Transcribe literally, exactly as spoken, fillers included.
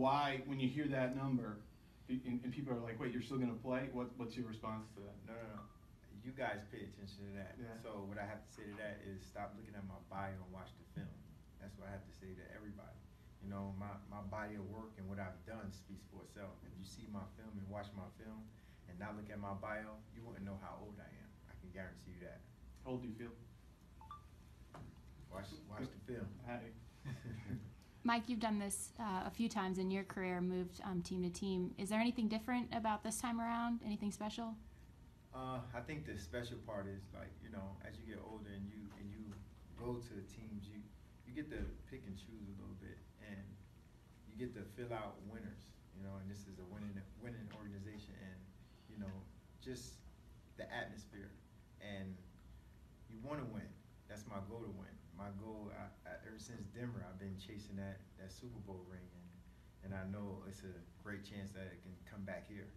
why, when you hear that number, and, and people are like, wait, you're still going to play? What, what's your response to that? No, no, no. You guys pay attention to that. Yeah. So what I have to say to that is stop looking at my bio and watch the film. That's what I have to say to everybody. You know, my, my body of work and what I've done speaks for itself. If you see my film and watch my film and not look at my bio, you wouldn't know how old I am. I can guarantee you that. How old do you feel? Watch, watch the film. Hey. Mike, you've done this uh, a few times in your career, moved um, team to team. Is there anything different about this time around? Anything special? Uh, I think the special part is, like, you know, as you get older and you and you go to the teams, you you get to pick and choose a little bit, and you get to fill out winners, you know. And this is a winning winning organization, and you know, just the atmosphere, and you want to win. That's my goal, to win. My goal, I, I, ever since Denver, I've been chasing that that Super Bowl ring, and and I know it's a great chance that it can come back here.